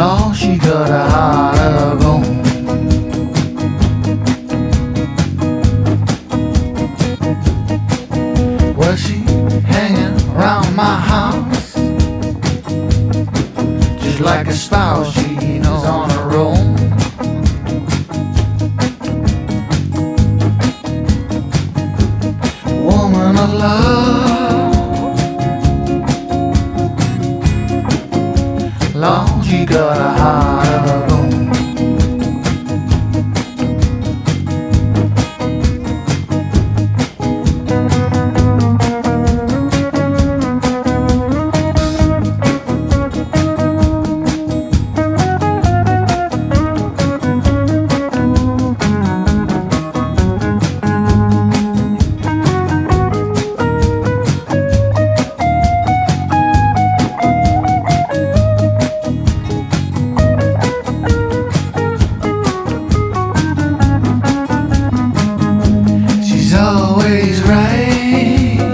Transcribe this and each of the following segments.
Oh, she got a heart of her own. Well, she hanging around my house just like a spouse. She knows on her own. Woman of love, long she got a heart of her own. Always right,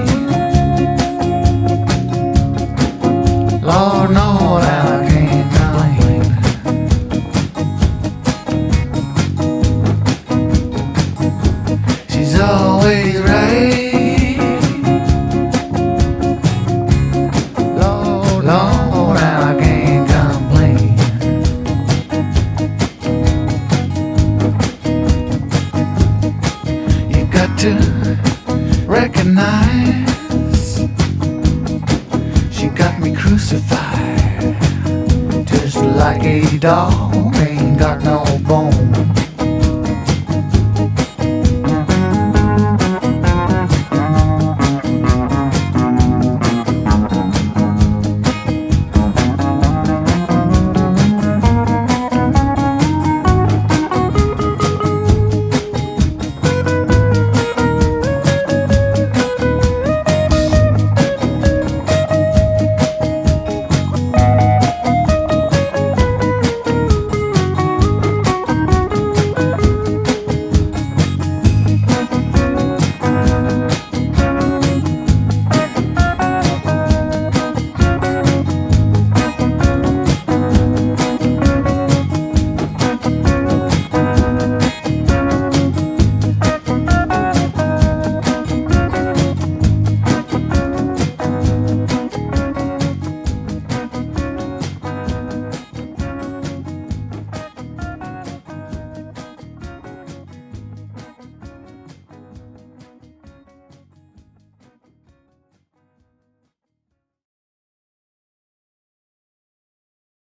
Lord knows I can't complain. She's always right, Lord knows I can't complain. You got to recognize she got me crucified, just like a dog ain't got no bone.